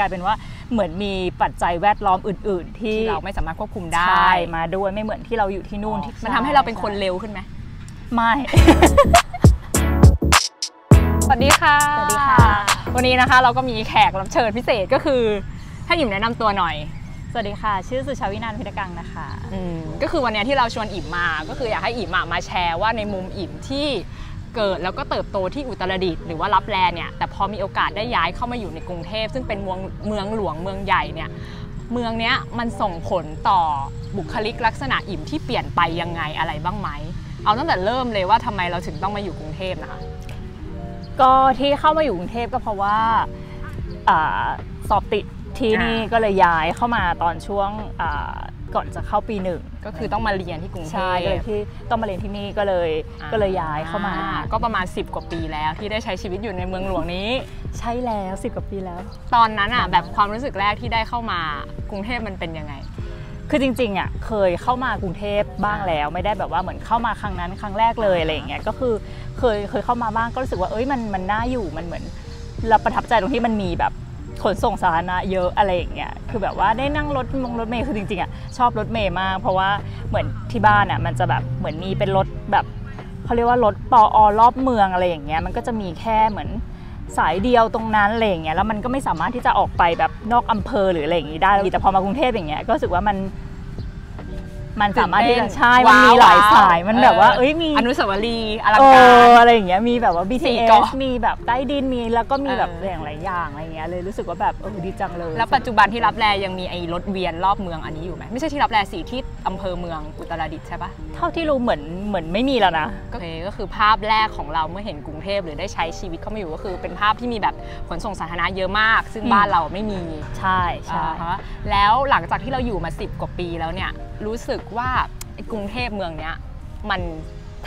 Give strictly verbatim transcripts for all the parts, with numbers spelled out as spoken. กลายเป็นว่าเหมือนมีปัจจัยแวดล้อมอื่นๆที่เราไม่สามารถควบคุมได้มาด้วยไม่เหมือนที่เราอยู่ที่นู่นมันทำให้เราเป็นคนเร็วขึ้นไหมไม่สวัสดีค่ะสวัสดีค่ะวันนี้นะคะเราก็มีแขกรับเชิญพิเศษก็คือให้อิ่มแนะนำตัวหน่อยสวัสดีค่ะชื่อสุชาวินันท์พิทกังนะคะอืมก็คือวันนี้ที่เราชวนอิ่มมาก็คืออยากให้อิ่มมาแชร์ว่าในมุมอิ่มที่เกิดแล้วก็เติบโตที่อุตรดิตถ์หรือว่าลับแลเนี่ยแต่พอมีโอกาสได้ย้ายเข้ามาอยู่ในกรุงเทพซึ่งเป็นเมืองเมืองหลวงเมืองใหญ่เนี่ยเมืองเนี้ยมันส่งผลต่อบุคลิกลักษณะอิ่มที่เปลี่ยนไปยังไงอะไรบ้างไหมเอาตั้งแต่เริ่มเลยว่าทำไมเราถึงต้องมาอยู่กรุงเทพนะคะก็ที่เข้ามาอยู่กรุงเทพก็เพราะว่าสอบติดที่นี่ก็เลยย้ายเข้ามาตอนช่วงก่อนจะเข้าปีหนึ่งก็คือต้องมาเรียนที่กรุงเทพเลยที่ต้องมาเรียนที่นี่ก็เลยก็เลยย้ายเข้ามาก็ประมาณสิบกว่าปีแล้วที่ได้ใช้ชีวิตอยู่ในเมืองหลวงนี้ใช่แล้วสิบกว่าปีแล้วตอนนั้นอ่ะแบบความรู้สึกแรกที่ได้เข้ามากรุงเทพมันเป็นยังไงคือจริงๆอ่ะเคยเข้ามากรุงเทพบ้างแล้วไม่ได้แบบว่าเหมือนเข้ามาครั้งนั้นครั้งแรกเลยอะไรอย่างเงี้ยก็คือเคยเคยเข้ามาบ้างก็รู้สึกว่าเอ้ยมันมันน่าอยู่มันเหมือนเราประทับใจตรงที่มันมีแบบขนส่งสาธารณะเยอะอะไรอย่างเงี้ยคือแบบว่าได้นั่งรถมงรถเมย์คือจริงๆอ่ะชอบรถเมย์มากเพราะว่าเหมือนที่บ้านอ่ะมันจะแบบเหมือนมีเป็นรถแบบเขาเรียกว่ารถปอรอบเมืองอะไรอย่างเงี้ยมันก็จะมีแค่เหมือนสายเดียวตรงนั้นอะไรอย่างเงี้ยแล้วมันก็ไม่สามารถที่จะออกไปแบบนอกอำเภอหรืออะไรอย่างงี้ได้แต่พอมากรุงเทพอย่างเงี้ยก็รู้สึกว่ามันมันสามารถที่จะใช่มันมีหลายสายมันแบบว่าเอ้ยมีอนุสาวรีย์อลังการอะไรอย่างเงี้ยมีแบบว่า บี ที เอส มีแบบใต้ดินมีแล้วก็มีแบบอย่างหลายอย่างอะไรเงี้ยเลยรู้สึกว่าแบบเออดีจังเลยแล้วปัจจุบันที่ลับแลยังมีไอ้รถเวียนรอบเมืองอันนี้อยู่ไหมไม่ใช่ที่ลับแลสี่ที่อำเภอเมืองอุตรดิตถ์ใช่ปะเท่าที่รู้เหมือนเหมือนไม่มีแล้วนะก็คือภาพแรกของเราเมื่อเห็นกรุงเทพหรือได้ใช้ชีวิตเข้ามาอยู่ก็คือเป็นภาพที่มีแบบขนส่งสาธารณะเยอะมากซึ่งบ้านเราไม่มีใช่ใช่แล้วหลังจากที่เราอยู่มาสิบกว่าปีแล้วเนี่ยรู้สึกว่ากรุงเทพเมืองเนี้ยมั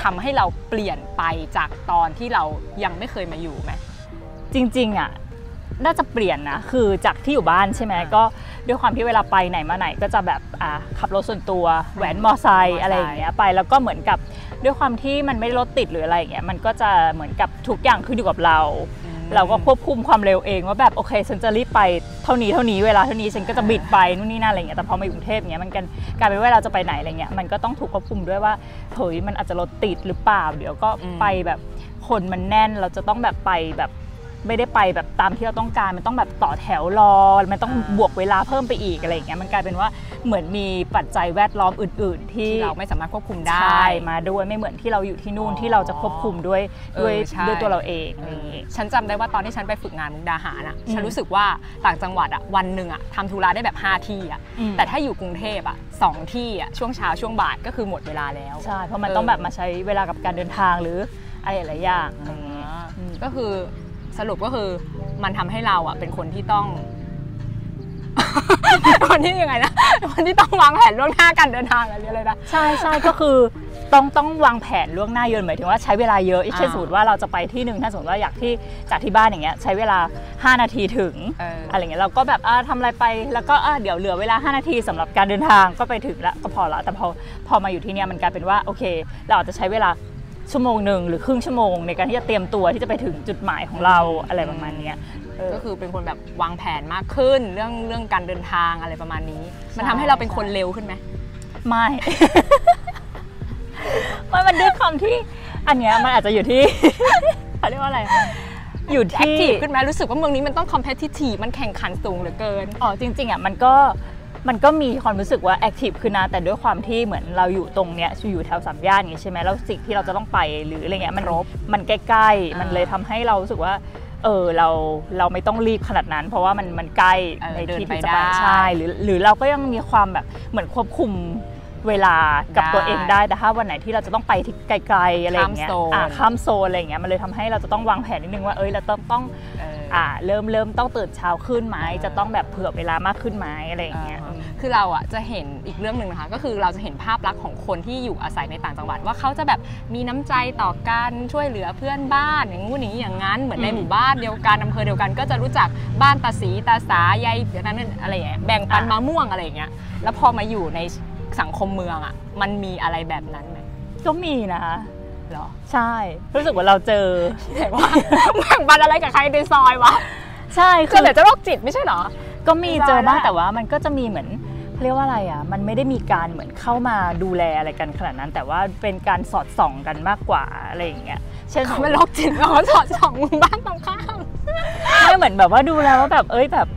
นทำให้เราเปลี่ยนไปจากตอนที่เรายังไม่เคยมาอยู่ไหมจริงๆอ่ะน่าจะเปลี่ยนนะคือจากที่อยู่บ้านใช่ไหมก็ด้วยความที่เวลาไปไหนมาไหนก็จะแบบอ่ะขับรถส่วนตัวแหวนมอไซค์อะไรอย่างเงี้ยไปแล้วก็เหมือนกับด้วยความที่มันไม่รถติดหรืออะไรอย่างเงี้ยมันก็จะเหมือนกับทุกอย่างขึ้นอยู่กับเราเราก็ควบคุมความเร็วเองว่าแบบโอเคฉันจะรีบไปเท่านี้เท่านี้เวลาเท่านี้ฉันก็จะบิดไปนู่นนี่นั่นอะไรเงี้ยแต่พอมากรุงเทพเงี้ยมันกันกลายเป็นว่าเราจะไปไหนอะไรเงี้ยมันก็ต้องถูกควบคุมด้วยว่าเฮ้ยมันอาจจะรถติดหรือเปล่าเดี๋ยวก็ไปแบบคนมันแน่นเราจะต้องแบบไปแบบไม่ได้ไปแบบตามที่เราต้องการมันต้องแบบต่อแถวรอมันต้องบวกเวลาเพิ่มไปอีกอะไรเงี้ยมันกลายเป็นว่าเหมือนมีปัจจัยแวดล้อมอื่นๆที่เราไม่สามารถควบคุมได้มาด้วยไม่เหมือนที่เราอยู่ที่นู่นที่เราจะควบคุมด้วยด้วยด้วยตัวเราเองฉันจำได้ว่าตอนที่ฉันไปฝึกงานมุกดาหารอ่ะฉันรู้สึกว่าต่างจังหวัดอ่ะวันหนึ่งอ่ะทำธุระได้แบบห้าที่อ่ะแต่ถ้าอยู่กรุงเทพอ่ะสองที่อ่ะช่วงเช้าช่วงบ่ายก็คือหมดเวลาแล้วใช่เพราะมันต้องแบบมาใช้เวลากับการเดินทางหรืออะไรหลายอย่างก็คือสรุปก็คือมันทำให้เราอ่ะเป็นคนที่ต้องคนที่ยังไงนะคนที่ต้องวางแผนล่วงหน้าการเดินทางอะไรเลยนะใช่ใช่ก็คือต้องต้องวางแผนล่วงหน้าเยอะหมายถึงว่าใช้เวลาเยอะเช่นสมมติว่าเราจะไปที่หนึ่งถ้าสมมติว่าอยากที่จากที่บ้านอย่างเงี้ยใช้เวลาห้านาทีถึงอะไรเงี้ยเราก็แบบทำอะไรไปแล้วก็เดี๋ยวเหลือเวลาห้านาทีสำหรับการเดินทางก็ไปถึงละก็พอละแต่พอพอมาอยู่ที่เนี้ยมันกลายเป็นว่าโอเคเราอาจจะใช้เวลาชั่วโมงหนึ่งหรือครึ่งชั่วโมงในการที่จะเตรียมตัวที่จะไปถึงจุดหมายของเราอะไรประมาณนี้ก็คือเป็นคนแบบวางแผนมากขึ้นเรื่องเรื่องการเดินทางอะไรประมาณนี้มันทำให้เราเป็นคนเร็วขึ้นไหมไม่ไม่มันด้วยความที่อันเนี้ยมันอาจจะอยู่ที่เขาเรียกว่าอะไรอยู่ที่แอคทีฟขึ้นไหมรู้สึกว่าเมืองนี้มันต้องคอมเพทิทีฟมันแข่งขันสูงเหลือเกินอ๋อจริงๆอ่ะมันก็มันก็มีความรู้สึกว่าแอคทีฟขึ้นนะแต่ด้วยความที่เหมือนเราอยู่ตรงเนี้ยอยู่แถวสามย่านอย่างนี้ใช่ไหมแล้วสิ่งที่เราจะต้องไปหรืออะไรเงี้ยมันรบมันใกล้ๆมันเลยทำให้เรารู้สึกว่าเออเราเราไม่ต้องรีบขนาดนั้นเพราะว่ามันมันใกล้ในที่ที่จะไปใช่หรือหรือเราก็ยังมีความแบบเหมือนควบคุมเวลากับตัวเองได้แต่ถ้าวันไหนที่เราจะต้องไปที่ไกลๆอะไรเงี้ยข้ามโซนอะไรเงี้ยมันเลยทำให้เราจะต้องวางแผนนิดนึงว่าเอ้ยเราต้องต้องอ่าเริ่มเริ่มต้องตื่นเช้าขึ้นไหมจะต้องแบบเผื่อเวลามากขึ้นไหมอะไรเงี้ยคือเราอ่ะจะเห็นอีกเรื่องหนึ่งนะคะก็คือเราจะเห็นภาพลักษณ์ของคนที่อยู่อาศัยในต่างจังหวัดว่าเขาจะแบบมีน้ำใจต่อกันช่วยเหลือเพื่อนบ้านอย่างงู้นอย่างนี้อย่างนั้นเหมือนในหมู่บ้านเดียวกันอำเภอเดียวกันก็จะรู้จักบ้านตาสีตาสายายอย่างนั้นอะไรอย่างเงี้ยแบ่งปันมะม่วงอะไรอย่างเงี้ยแล้วพอมาอยู่ในสังคมเมืองอ่ะมันมีอะไรแบบนั้นไหมก็มีนะคะเหรอใช่รู้สึกว่าเราเจอแต่ว่าแบ่งปันอะไรกับใครในซอยวะ ใช่คือแต่จะโรคจิตไม่ใช่หรอก็มีเจอบ้างแต่ว่ามันก็จะมีเหมือนเรียกว่าอะไรอ่ะมันไม่ได้มีการเหมือนเข้ามาดูแลอะไรกันขนาดนั้นแต่ว่าเป็นการสอดส่องกันมากกว่าอะไรอย่างเงี้ยเช่นเขาเป็นโรคจิตเขาสอดส่องมุมบ้านตรงข้ามไม่เหมือนแบบว่าดูแล้วว่าแบบเอ้ยแบบ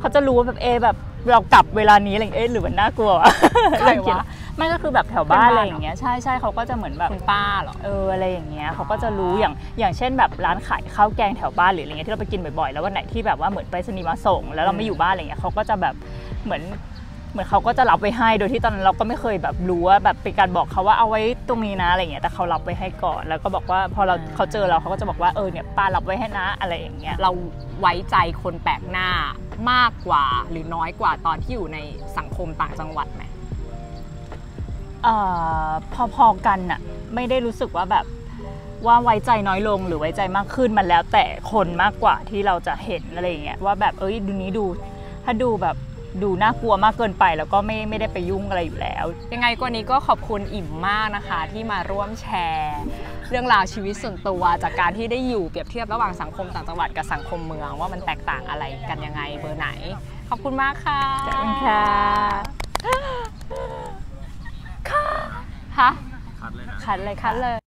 เขาจะรู้แบบเอแบบเรากลับเวลานี้อะไรเอ้ยหรือมันน่ากลัวอะไรวะไม่ก็คือแบบแถวบ้านอะไรอย่างเงี้ยใช่ใช่เขาก็จะเหมือนแบบคุณป้าหรอเอออะไรอย่างเงี้ยเขาก็จะรู้อย่างอย่างเช่นแบบร้านขายข้าวแกงแถวบ้านหรืออะไรเงี้ยที่เราไปกินบ่อยๆแล้ววันไหนที่แบบว่าเหมือนไปสนีมาส่งแล้วเราไม่อยู่บ้านอะไรเงี้ยเขาก็จะแบบเหมือนเหมือนเขาก็จะรับไว้ให้โดยที่ตอนนั้นเราก็ไม่เคยแบบรู้ว่าแบบเป็นการบอกเขาว่าเอาไว้ตรงนี้นะอะไรเงี้ยแต่เขารับไว้ให้ก่อนแล้วก็บอกว่าพอเราเขาเจอเราเขาก็จะบอกว่าเออเนี่ยป้ารับไว้ให้นะอะไรอย่างเงี้ยเราไว้ใจคนแปลกหน้ามากกว่าหรือน้อยกว่าตอนที่อยู่ในสังคมต่างจังหวัดไหมเอ่อพอๆกันน่ะไม่ได้รู้สึกว่าแบบว่าไว้ใจน้อยลงหรือไว้ใจมากขึ้นมันแล้วแต่คนมากกว่าที่เราจะเห็นอะไรเงี้ยว่าแบบเอ้ยดูนี้ดูถ้าดูแบบดูน่ากลัวมากเกินไปแล้วก็ไม่ไม่ได้ไปยุ่งอะไรอยู่แล้วยังไงกว่านี้ก็ขอบคุณอิ่มมากนะคะที่มาร่วมแชร์เรื่องราวชีวิตส่วนตัวจากการที่ได้อยู่เปรียบเทียบระหว่างสังคมต่างจังหวัดกับสังคมเมืองว่ามันแตกต่างอะไรกันยังไงเบอร์ไหนขอบคุณมากค่ะขอบคุณค่ะค่ะฮะคัดเลยนะคัดเลยคัดเลย